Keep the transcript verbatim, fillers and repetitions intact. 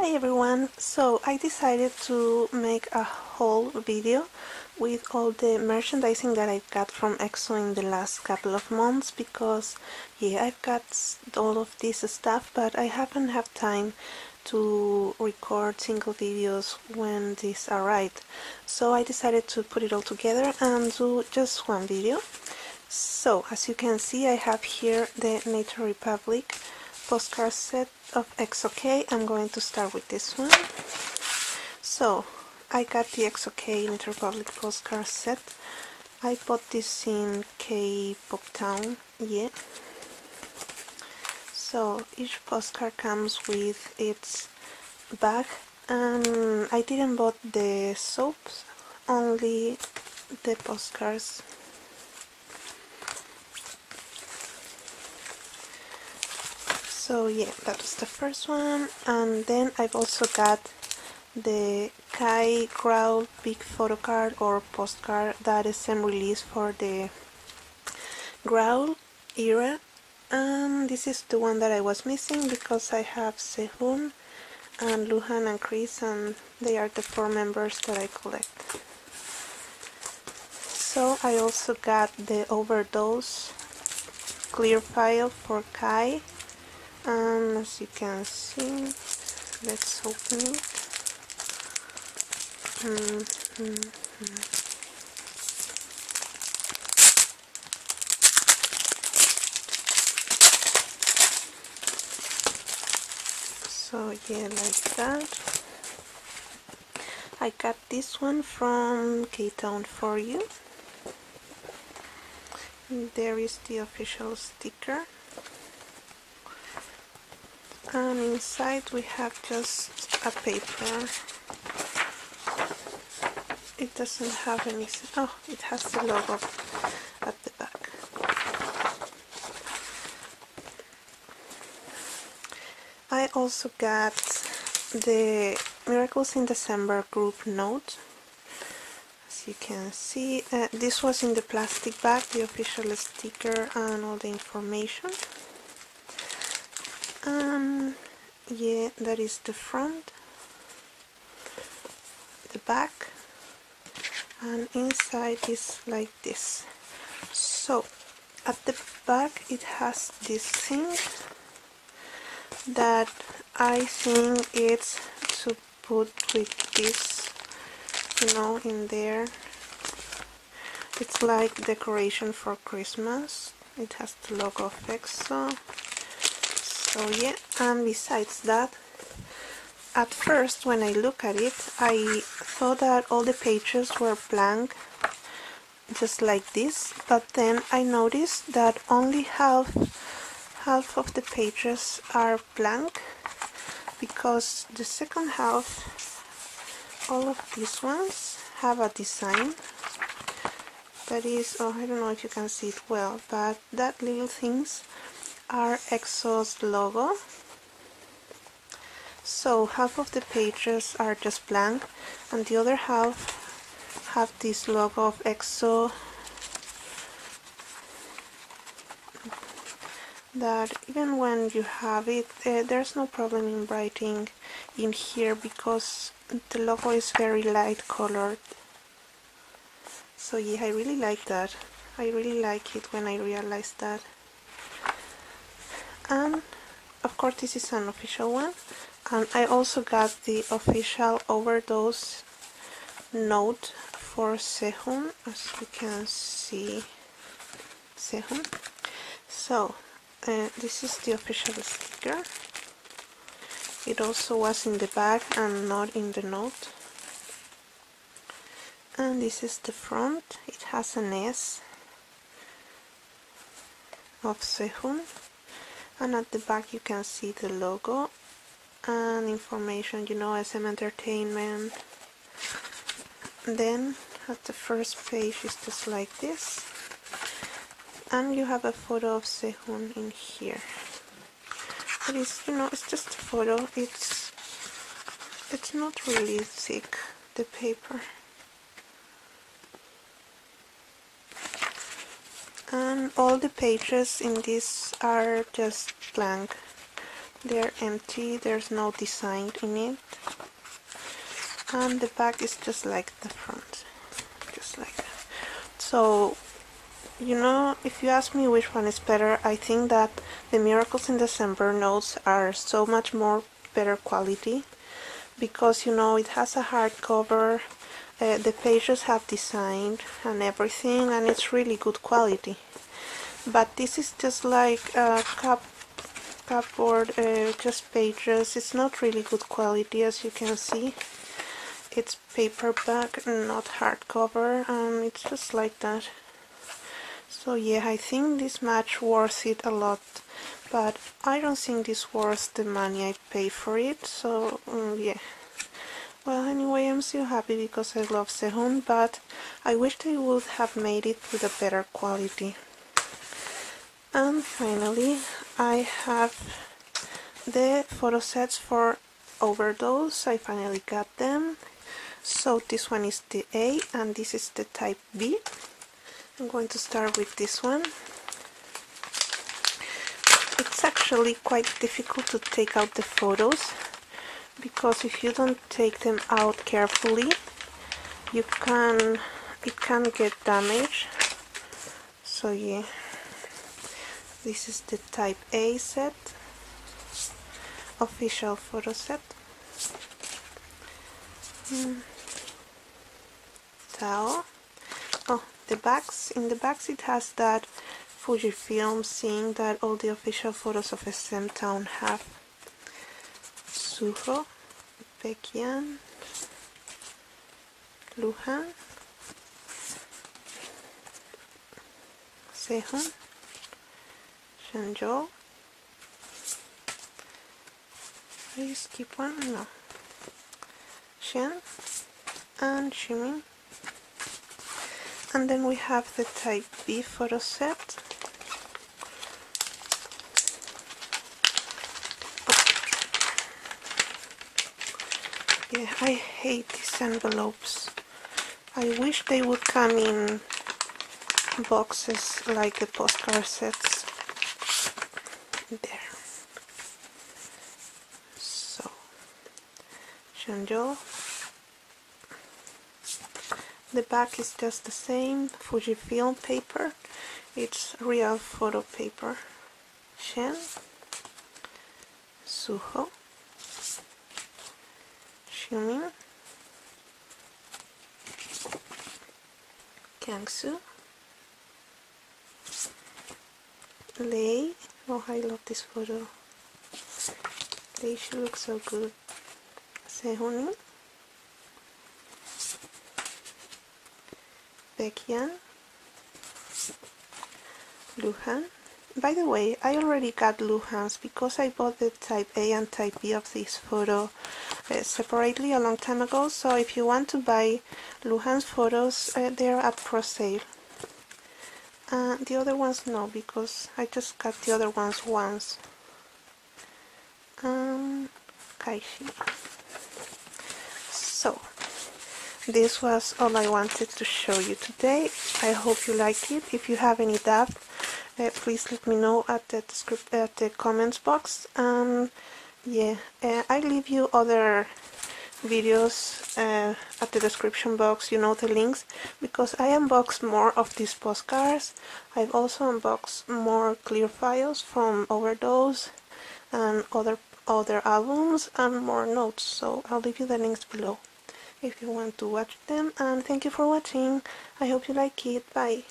Hi everyone, so I decided to make a whole video with all the merchandising that I got from EXO in the last couple of months because yeah, I've got all of this stuff but I haven't had time to record single videos when these arrived. So I decided to put it all together and do just one video. So as you can see I have here the Nature Republic postcard set of E X O K. I'm going to start with this one. So I got the E X O K Nature Republic postcard set. I bought this in K-Pop Town, yeah. So each postcard comes with its bag, and I didn't buy the soaps, only the postcards. So yeah, that was the first one, and then I've also got the Kai Growl big photo card or postcard that S M released for the Growl era, and this is the one that I was missing because I have Sehun and Luhan and Kris, and they are the four members that I collect. So I also got the Overdose clear file for Kai. Um, as you can see, let's open it. Mm, mm, mm. So yeah, like that. I got this one from K Town four U. There is the official sticker. And inside we have just a paper. It doesn't have any... oh, it has the logo at the back. I also got the Miracles in December group note. As you can see, uh, this was in the plastic bag, the official sticker and all the information. Um, yeah, that is the front, the back, and inside is like this. So at the back it has this thing that I think it's to put with this, you know, in there. It's like decoration for Christmas. It has the logo of EXO. So yeah, and besides that, at first when I look at it, I thought that all the pages were blank, just like this, but then I noticed that only half, half of the pages are blank, because the second half, all of these ones have a design, that is, oh, I don't know if you can see it well, but that little things are EXO's logo. So half of the pages are just blank and the other half have this logo of EXO that even when you have it, uh, there's no problem in writing in here because the logo is very light colored. So yeah, I really like that. I really like it when I realized that. And of course this is an official one, and I also got the official Overdose note for Sehun, as you can see, Sehun. So uh, this is the official sticker. It also was in the bag and not in the note. And this is the front. It has an S of Sehun. And at the back you can see the logo and information, you know, S M Entertainment. Then at the first page is just like this. And you have a photo of Sehun in here. But it's, you know, it's just a photo. It's, it's not really thick, the paper. And all the pages in this are just blank. They're empty, there's no design in it. And the back is just like the front. Just like that. So, you know, if you ask me which one is better, I think that the Miracles in December notes are so much more better quality, because, you know, it has a hardcover, uh, the pages have designed and everything, and it's really good quality. But this is just like a cup, cupboard, uh, just pages. It's not really good quality, as you can see. It's paperback, not hardcover, and it's just like that. So yeah, I think this match worth it a lot, but I don't think this worth the money I pay for it, so um, yeah. Well, anyway, I'm so happy because I love Sehun, but I wish they would have made it with a better quality. And finally, I have the photo sets for Overdose. I finally got them. So this one is the A and this is the type B. I'm going to start with this one. It's actually quite difficult to take out the photos, because if you don't take them out carefully, you can, it can get damaged. So yeah, this is the type A set, official photo set. Mm. Tao. Oh, the backs, in the backs it has that Fujifilm thing that all the official photos of S M Town have. Suho, Baekhyun, Luhan, Sehun, Shenjo. I just skip one, no. Shen and Xiumin. And then we have the type B photo set. Yeah, I hate these envelopes. I wish they would come in boxes like the postcard sets. There. So, Shanjo. The back is just the same, Fujifilm paper, it's real photo paper. Shen, Suho, Xiumin, Kangsu, Lei, oh I love this photo, Lei, she looks so good, Sehun, Baekhyun, Luhan. By the way, I already got Luhan's because I bought the type A and type B of this photo uh, separately a long time ago, so if you want to buy Luhan's photos, uh, they're up for sale. Uh, the other ones no, because I just got the other ones once. Um, Kai. So this was all I wanted to show you today. I hope you liked it. If you have any doubt, uh, please let me know at the, at the comments box. Um, yeah, uh, I leave you other videos uh, at the description box, you know the links, because I unboxed more of these postcards. I've also unboxed more clear files from Overdose and other, other albums and more notes, so I'll leave you the links below if you want to watch them, and thank you for watching. I hope you like it. Bye.